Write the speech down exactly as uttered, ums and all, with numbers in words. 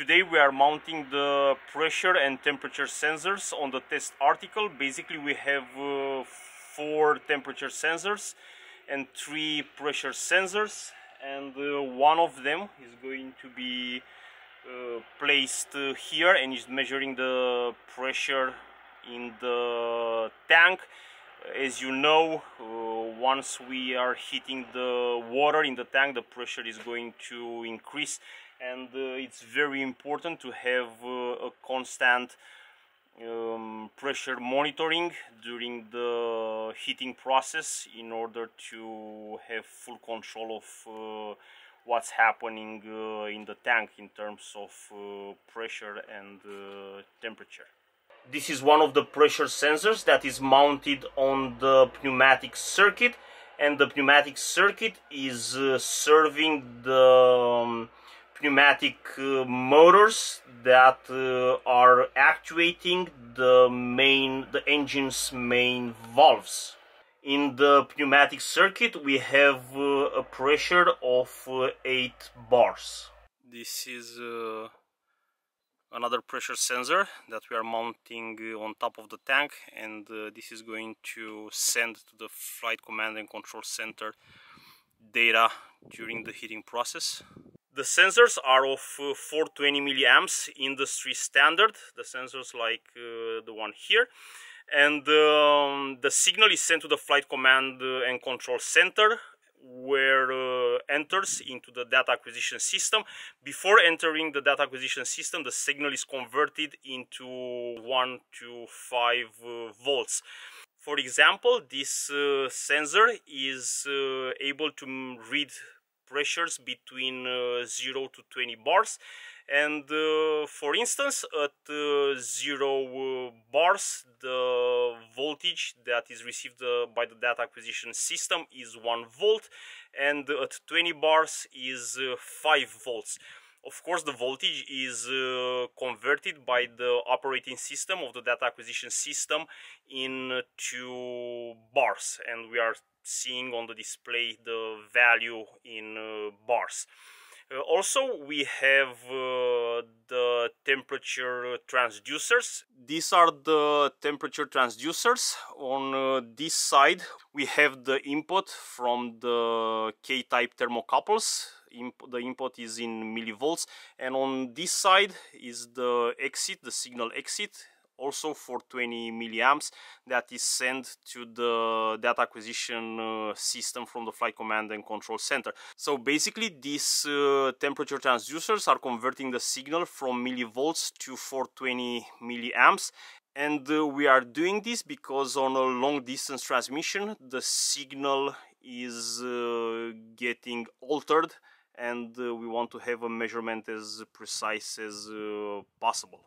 Today we are mounting the pressure and temperature sensors on the test article. Basically we have uh, four temperature sensors and three pressure sensors, and uh, one of them is going to be uh, placed uh, here and is measuring the pressure in the tank. As you know, uh, once we are heating the water in the tank, the pressure is going to increase, and uh, it's very important to have uh, a constant um, pressure monitoring during the heating process in order to have full control of uh, what's happening uh, in the tank in terms of uh, pressure and uh, temperature. This is one of the pressure sensors that is mounted on the pneumatic circuit, and the pneumatic circuit is uh, serving the um, pneumatic uh, motors that uh, are actuating the main, the engine's main valves. In the pneumatic circuit we have uh, a pressure of uh, eight bars. This is uh, another pressure sensor that we are mounting on top of the tank, and uh, this is going to send to the flight command and control center data during the heating process. The sensors are of uh, four twenty milliamps industry standard, the sensors like uh, the one here, and um, the signal is sent to the flight command and control center, where uh, enters into the data acquisition system. Before entering the data acquisition system, the signal is converted into one to five uh, volts. For example, this uh, sensor is uh, able to read pressures between uh, zero to twenty bars, and uh, for instance at uh, zero uh, bars the voltage that is received uh, by the data acquisition system is one volt, and at twenty bars is uh, five volts. Of course, the voltage is uh, converted by the operating system of the data acquisition system into bars, and we are seeing on the display the value in uh, bars. Uh, also, we have uh, the temperature transducers. These are the temperature transducers. On uh, this side we have the input from the K-type thermocouples. Imp the input is in millivolts, and on this side is the exit, the signal exit, also for four twenty milliamps, that is sent to the data acquisition uh, system from the flight command and control center. So basically these uh, temperature transducers are converting the signal from millivolts to four twenty milliamps, and uh, we are doing this because on a long distance transmission the signal is uh, getting altered, and uh, we want to have a measurement as precise as uh, possible.